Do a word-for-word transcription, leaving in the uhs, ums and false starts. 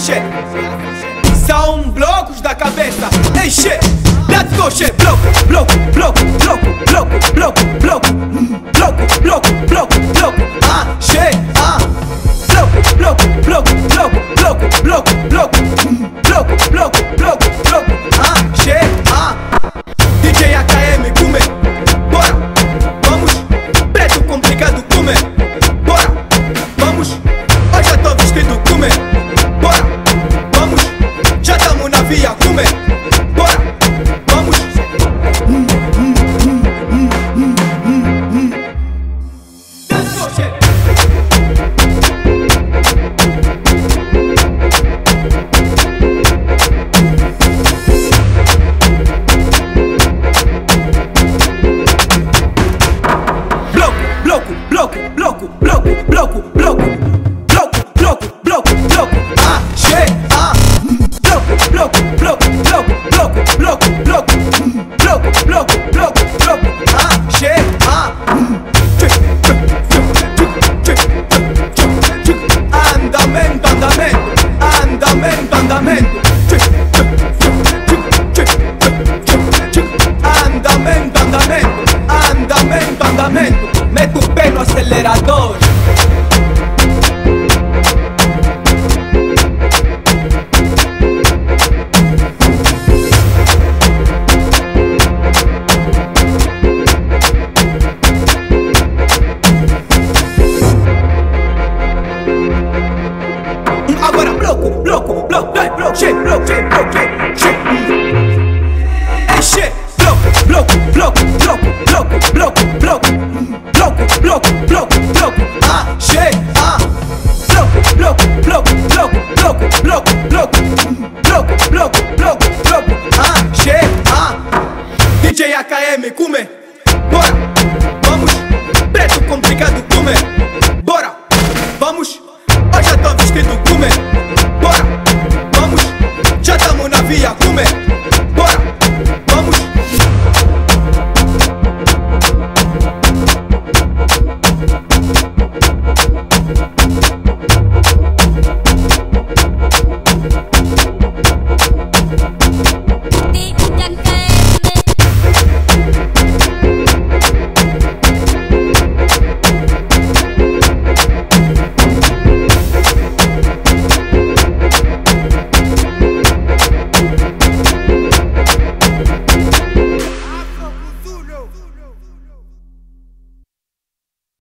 się. São blocos da cabeça, enche. Dlatego się bloku, bloku, bloku, bloku, bloku, bloku, bloku.